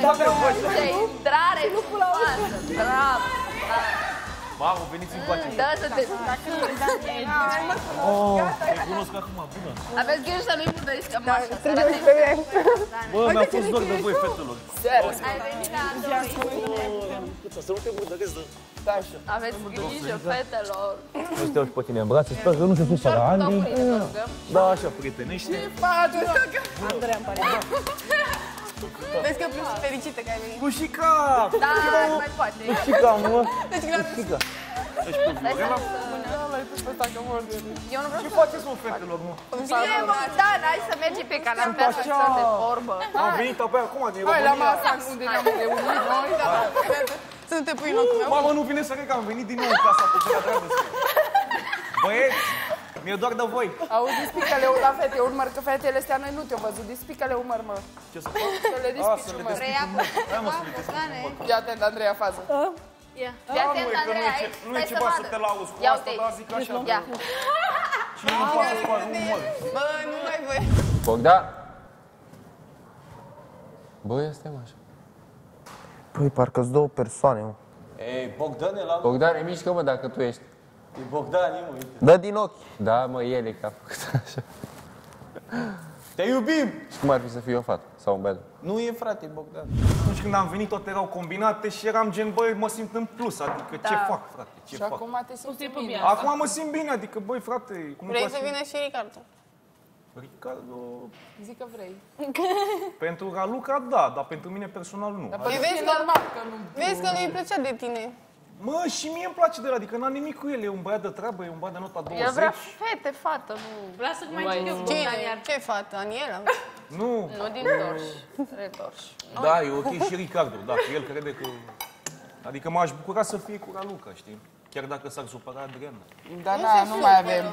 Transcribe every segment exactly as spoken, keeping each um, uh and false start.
de intrare în față. Bravo! Mamă, veniți în coace. Da, să te... Recunosc acum, bună. Aveți grijă să nu-i murdăriți cam așa. Bă, mi-a fost dor de voi, fetelor. Ai venit la doi. Să nu te murdăriți de... Aveți grijă, fetelor. Nu stau și pe tine în brațe, sper că nu se duce la Andy. Da, așa, prietenește. Ce faci? Andreea, îmi pare rău. Vezi că plângi și fericită că ai venit. Pușica! Da, nu mai poate. Pușica, mă. Deci, grea pușica. Ești pe Morena? Da, l-ai pus pe ăsta, că mor de mine. Eu nu vreau să... Ce faceți, mă, fetelor, mă? Bine, Bogdan, hai să mergi pe canapea să stăm de vorbă. Am venit apoi acum din România. Hai, la masa, unde ne-am reunit noi, dar să nu te pui în locul meu. Mamă, nu vine să cred că am venit din nou în casa Puterea Dragostei. Băieți! Mi-e doar de voi. Auzi, dispică-le la fete, eu urmăr, că fetele astea noi nu te-au văzut. Dispică-le umăr, mă. Ce să fac? Să le dispici umăr. Reia, cu ia atent, Andreea, fază. Ia. Ia atent, Andreea, aici. Nu e ceva să te lauzi cu asta, dar zic așa. Ia. Cine nu poate să facă umăr? Bă, nu ai voie. Bogdan. Bă, ia stai, mă, așa. Păi, parcă-s două persoane, mă. Ei, Bogdan e la... Bogdan, e mișcă, mă, dacă tu ești. E Bogdan, e, mă, uite. Dă din ochi. Da, mă, el e că a făcut așa. Te iubim! Și cum ar fi să fiu o fată sau un băiat? Nu e, frate, e Bogdan. Atunci când am venit, toate erau combinate și eram gen, băi, mă simt în plus, adică da. Ce fac, frate, ce și fac? Și acum te simți bine. bine. Acum mă simt bine, adică, băi, frate, cum vrei să vină și Ricardo? Ricardo... Zic că vrei. Pentru Raluca, da, dar pentru mine personal nu. Dar vezi că vezi că nu-i plăcea de tine. Mă, și mie îmi place de el, adică n-am nimic cu el, e un băiat de treabă, e un băiat de nota douăzeci. El vrea fete, fată, nu... Lasă că mai zic eu, Bogdan. Ce fată, Aniela? Nu. Nu, din dorș, retorș. Da, e ok și Ricardo, dacă el crede că... Adică m-aș bucura să fie cu Raluca, știi? Chiar dacă s-ar supăra Adrian. Da, da, nu mai avem.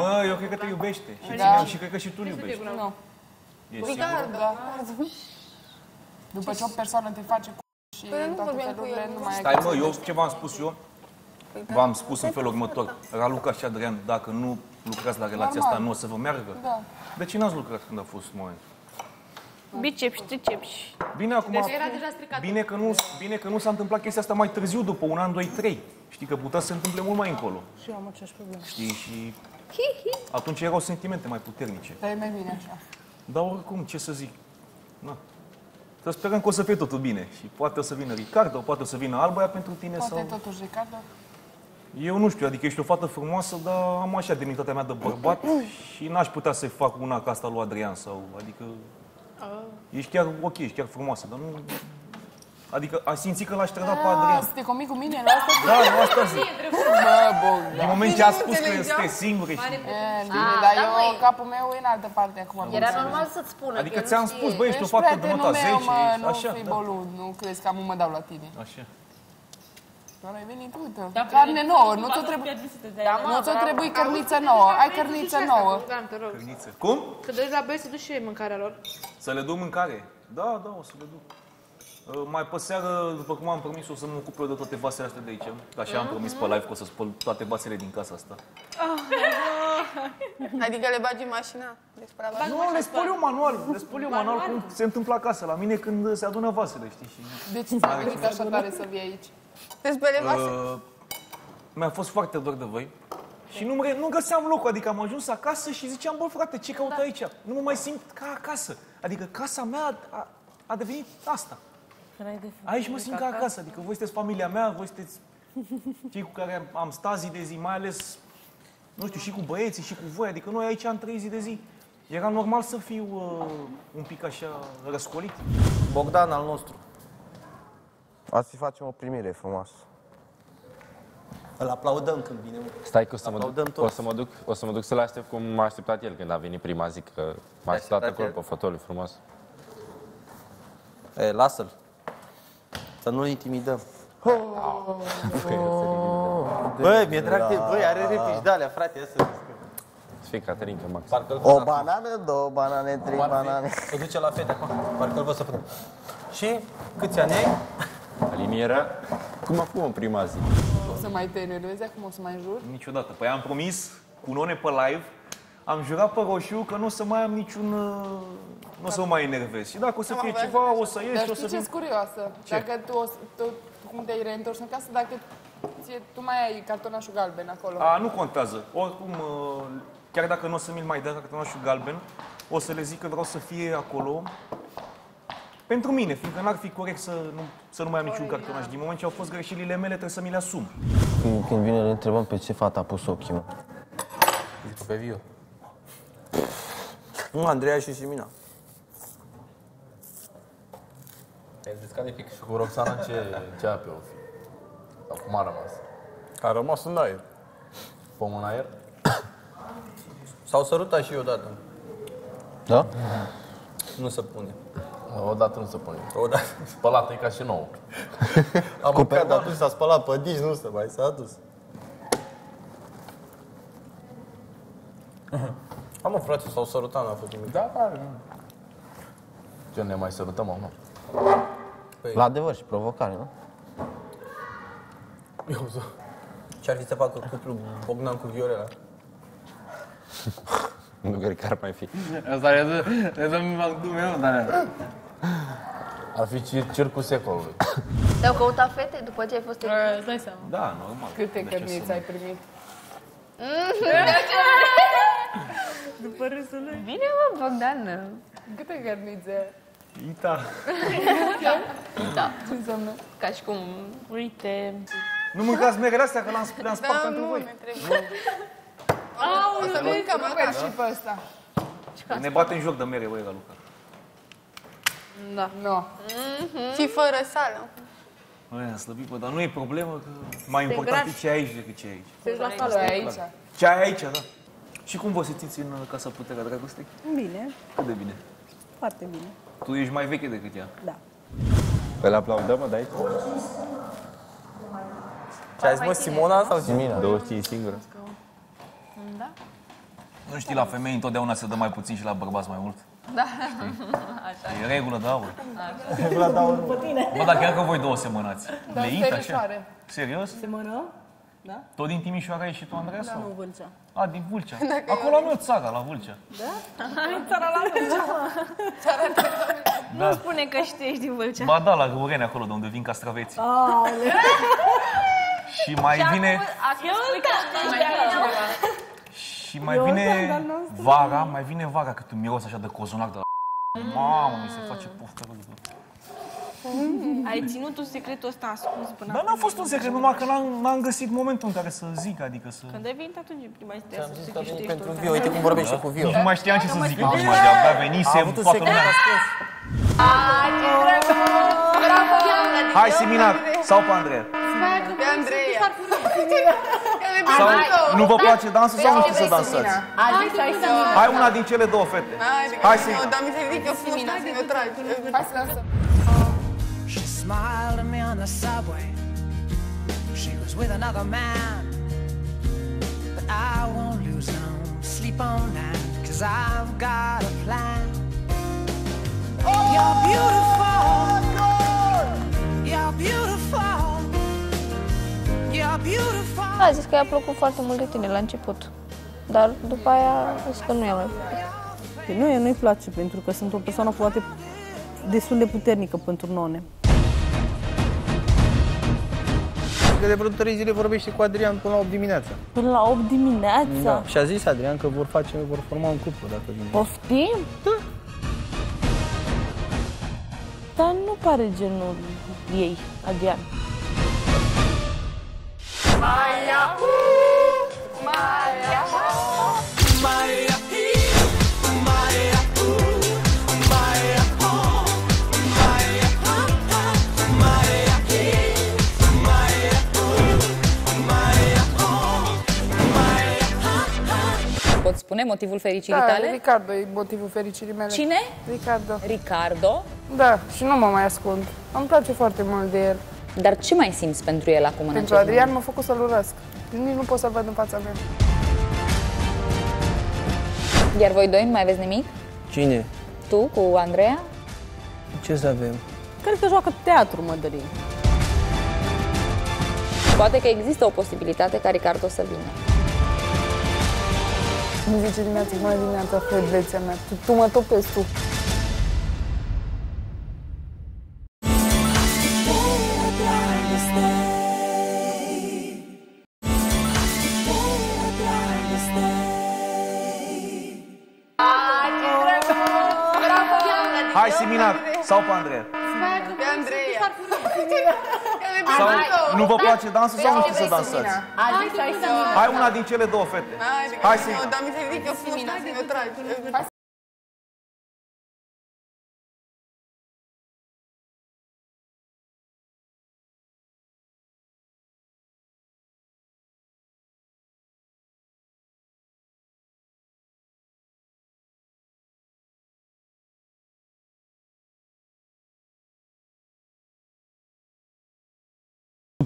Mă, eu cred că te iubește. Și cred că și tu îl iubești. Nu. Ricardo, după ce o persoană te face cu... Păi nu vorbeam cu el. Stai, mă, eu ce v-am spus eu? V-am spus în felul următor. Raluca și Adrian, dacă nu lucrați la relația asta, nu o să vă meargă? Da. De ce n-ați lucrat când a fost momentul? Biceps, triceps. Bine, acum, bine că nu s-a întâmplat chestia asta mai târziu, după un an, doi, trei. Știi că putea să se întâmple mult mai încolo. Și eu am aceeași problemă. Știi, și atunci erau sentimente mai puternice. Dar e mai bine așa. Dar oricum, ce să zic? Na. Să sperăm că o să fie totul bine. Și poate o să vină Ricardo, poate o să vină Albaia pentru tine. Poate sau... totuși Ricardo? Eu nu știu, adică ești o fată frumoasă, dar am așa demnitatea mea de bărbat și n-aș putea să fac una ca asta lui Adrian sau... Adică... Oh. Ești chiar ok, ești chiar frumoasă, dar nu... Adică ai simțit că l-aș trăda pe Adrian. Să te comi cu mine? La asta da, la asta zic. Din moment ce a spus că este singură și... Dar eu, capul meu e în altă parte acum. Era normal să-ți spună. Adică ți-am spus, băi, ești o faptă de nota zece. Ești prietenul meu, mă, nu fii bolud, nu crezi că am mă dau la tine. Așa. Doar ai venit, uite, carne nouă, nu ți-o trebuie... Nu ți-o trebuie cărniță nouă, ai cărniță nouă. Cum? Că doi la băieți să duci și ei mâncarea lor. Să le duc mâncare? Da, da, o să le duc. Mai pe seară, după cum am promis, o să mă ocup eu de toate vasele astea de aici. Așa am promis pe live că o să spăl toate vasele din casa asta. Adică le bagi în mașina? Nu, le spăl eu manual. Le spăl eu manual cum se întâmplă acasă la mine când se adună vasele, știi? Deci nu s-a gândit așa tare să vii aici. Te spăle vasele? Mi-a fost foarte dor de voi. Și nu găseam locul, adică am ajuns acasă și ziceam, bă, frate, ce căut aici? Nu mă mai simt ca acasă. Adică casa mea a devenit asta. Aici mă simt ca acasă, adică voi sunteți familia mea, voi sunteți cei cu care am stat zi de zi, mai ales, nu știu, și cu băieții, și cu voi, adică noi aici am trei zi de zi. Era normal să fiu uh, un pic așa răscolit. Bogdan al nostru. Azi îi facem o primire frumoasă. Îl aplaudăm când vine. Stai că o să, mă duc, o să mă duc, o să mă duc să-l aștept cum m-a așteptat el când a venit prima zi, că m-a așteptat acolo pe fotoliu frumos. E, lasă-l. Să nu-l intimidăm. Băi, mi-e drag de... Băi, are replici de alea, frate, ia să zic. Să fie Caterinca, Max. O banană, două banane, trei banane. Se duce la fete acum. Parcă-l vă să putem. Și câți ani ai? Alinierea. Cum a făcut în prima zi? O să mai te enervezi acum, o să mai jur? Niciodată. Păi am promis cu None pe live. am jurat pe roșu că nu o să mai am niciun... Nu o să mă mai enervez. Și dacă o să fie ceva, o să ieși, dar o să... Dar știi curioasă? Ce? Dacă tu, tu cum te-ai reîntors în casă, dacă ție, tu mai ai cartonașul galben acolo. A, nu contează. Oricum, chiar dacă nu o să mi-l mai dea cartonașul galben, o să le zic că vreau să fie acolo pentru mine, fiindcă n-ar fi corect să nu, să nu mai am niciun cartonaș. Din moment ce au fost greșelile mele, trebuie să mi le asum. Când, când vine, le întrebăm pe ce fata a pus ochii, mă. Pe Viu. Nu, Andreea și Simina. Te-ai zis care pic. Și cu Roxana ce, ce ape o fi? Sau cum a rămas? A rămas în aer. Pom în aer? S-au sărutat și eu odată. Da? Nu se pune. Odată nu se pune. Odată. Spălată e ca și nouă. Am mâncat, dar s-a spălat pe dici, nu se mai s-a adus. Am mă, frate, s-au sărutat, n-a făcut nimic. Da, da, nu. Ce, ne mai sărutăm, mă? Păi... La adevăr și provocare, nu? Eu ză... Ce-ar fi să facă cuplul Bogdan cu Viorela? Nu cred că ar mai fi. Asta e să mi-mi fac dumneavoastră, dar... Ar fi circul secolului. Te-au căutat fete după ce ai fost aici? Îți dai seama. Da, normal. Câte cărniți ai primit? După râsul lui. Bine, mă, Bogdan. Câte cărnițe? Ita. Ita? Ita. Ce înseamnă? Ca și cum... Uite... Nu mâncați merele astea, că le-am spart pentru voi. Da, nu, ne trebuie. Aoleu, să mâncăm măcar și pe ăsta. Ne bate în joc de mere, băi, Raluca. Da. Nu. Fii fără sală. Băi, am slăbit, bă, dar nu e problemă, că mai important e ce ai aici decât ce ai aici. Să-ți la sală aici. Ce ai aici, da. Și cum vă simțiți în casa Puterea Dragostei? Bine. Cât de bine? Foarte bine. Tu ești mai veche decât ea? Da. Păi le aplaudăm, mă, de aici? Ce ai zis, mă, Simona sau Simina? douăzeci și cinci singură. Da? Nu știi, la femei întotdeauna se dă mai puțin și la bărbați mai mult? Da. Așa e. E regulă de aur. E regulă de aur. Bă, dar chiar că voi două semănați. Le iți așa. Serios? Semănăm? Da? Tot din Timișoara ești și tu, Andreea? Da, nu, Vâlcea. A, din Vâlcea. Acolo am eu țara, la Vâlcea. Da? Ai țara la Vâlcea. Nu spune că știi din Vâlcea. Ba da, la Găureni, acolo de unde vin castraveții. Aoleu! Și mai vine... Și mai vine vara, mai vine vara, cât un miros așa de cozonac de la... Mamă, mi se face poftă rău. Ai ținut un secretul ăsta ascuns până... Dar n-a fost un secret, numai că n-am găsit momentul în care să zic, adică să... Când ai venit atunci, prima zi trebuie să se câștești pentru Viu, uite cum vorbești și cu Viu. Nu mai știam ce să zic, acum de-abia venise toată lumea. Aaa, ce drăguț! Hai, Simina, sau pe Andreea? Pe Andreea. Nu vă place dansul sau nu știți să dansați? Hai una din cele două fete. Hai, Simina. Dar mi se ridică fusta și ne tragi. Hai să lansăm. She smiled at me on the subway. She was with another man. But I won't lose no sleep on that, cause I've got a plan. Oh, you're beautiful. You're beautiful. You're beautiful. A zis că i-a plăcut foarte mult de tine la început. Dar după aia a zis că nu i-a mai plăcut. Nu, nu-i place pentru că sunt o persoană foarte destul de puternică pentru none. De vreo trei zile vorbește cu Adrian până la opt dimineața. Până la opt dimineața? Da. Și a zis Adrian că vor face, vor forma un cuplu dacă vine. Poftim? Da. Dar nu pare genul ei, Adrian. Maia! Maia! Maia! Poți spune motivul fericirii da, tale? Ricardo e motivul fericirii mele. Cine? Ricardo. Ricardo? Da, și nu mă mai ascund. Îmi place foarte mult de el. Dar ce mai simți pentru el acum în acest Pentru Adrian m-a făcut să-l urăsc. Nici nu pot să-l văd în fața mea. Iar voi doi nu mai aveți nimic? Cine? Tu cu Andreea? Ce să avem? Cred că joacă teatru, Mădălin. Poate că există o posibilitate ca Ricardo să vină. Îmi zice dimineața, bună dimineața, frădețea mea, tu, tu mă topezi tu. Hai, Simina, sau pe Andreea? Pe Andreea. Sau nu vă place dansul sau nu știți să dansați? Hai una din cele două fete. Hai, Simina. Dar mi se ridică Simina să ne tragi.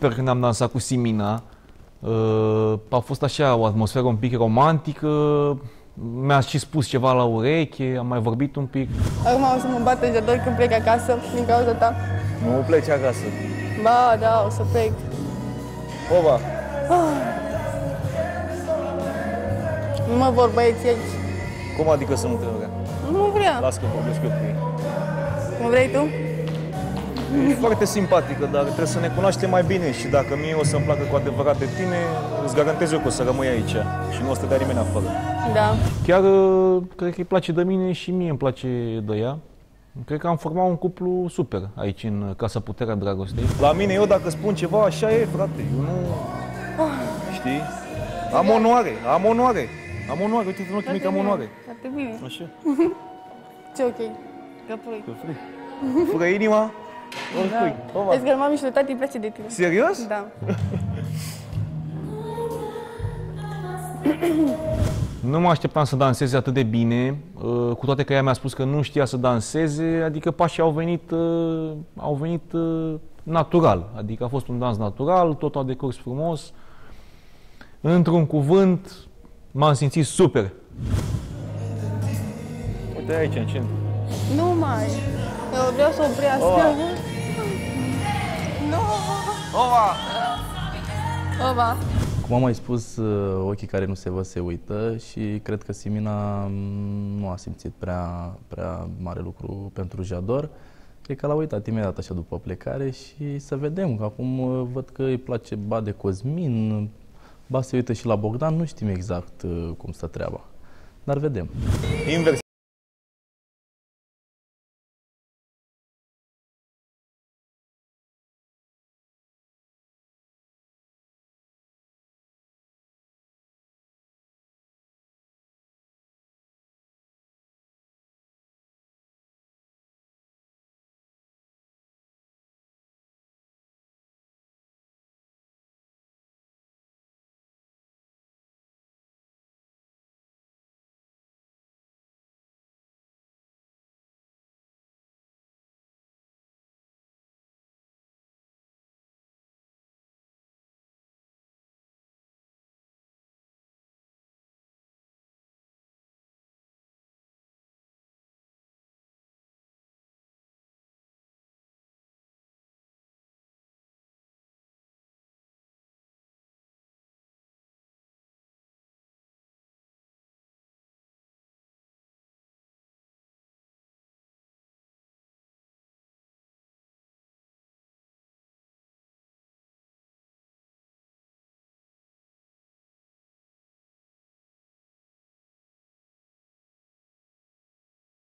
Super când am dansat cu Simina, a fost așa o atmosferă un pic romantică, mi-a și spus ceva la ureche, am mai vorbit un pic. Acum o să mă bată Jador când plec acasă, din cauza ta. Nu pleci acasă. Ba, da, o să plec. Oba! Ah. Nu mă vor băieți aici. Cum adică să nu te vrea? Nu vrea. Las că vorbesc eu cu ei. Nu vrei tu? E foarte simpatică, dar trebuie să ne cunoaștem mai bine și dacă mie o să-mi placă cu adevărat de tine, îți garantez eu că o să rămâi aici și nu o să te dea nimeni afară. Da. Chiar cred că îi place de mine și mie îmi place de ea. Cred că am format un cuplu super aici, în Casa Puterea Dragostei. La mine, eu dacă spun ceva, așa e, frate, eu nu... Oh. Știi? Am onoare, am onoare, am onoare, uite-te în ochii mic, am onoare. Foarte bine. Așa. Ce ok? Că frui. Că frui. Fură inima. Oricui. Da. Vezi că mami și lui tati îi place de tine. Serios? Da. Nu mă așteptam să danseze atât de bine, cu toate că ea mi-a spus că nu știa să danseze, adică pașii au venit, au venit natural. Adică a fost un dans natural, totul a decurs frumos. Într-un cuvânt, m-am simțit super. Uite aici, în centru. Nu mai. Eu vreau să oprească. Oba! No. Oba! Oba! Cum am mai spus, ochii care nu se văd se uită și cred că Simina nu a simțit prea, prea mare lucru pentru Jador. Cred că l-a uitat imediat așa după plecare și să vedem, că acum văd că îi place ba de Cosmin, ba se uită și la Bogdan, nu știm exact cum stă treaba, dar vedem. Invers.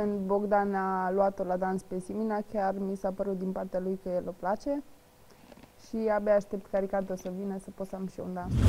Când Bogdan a luat-o la dans pe Simina, chiar mi s-a părut din partea lui că el o place și abia aștept caricatul să vină să pot să am și un dans.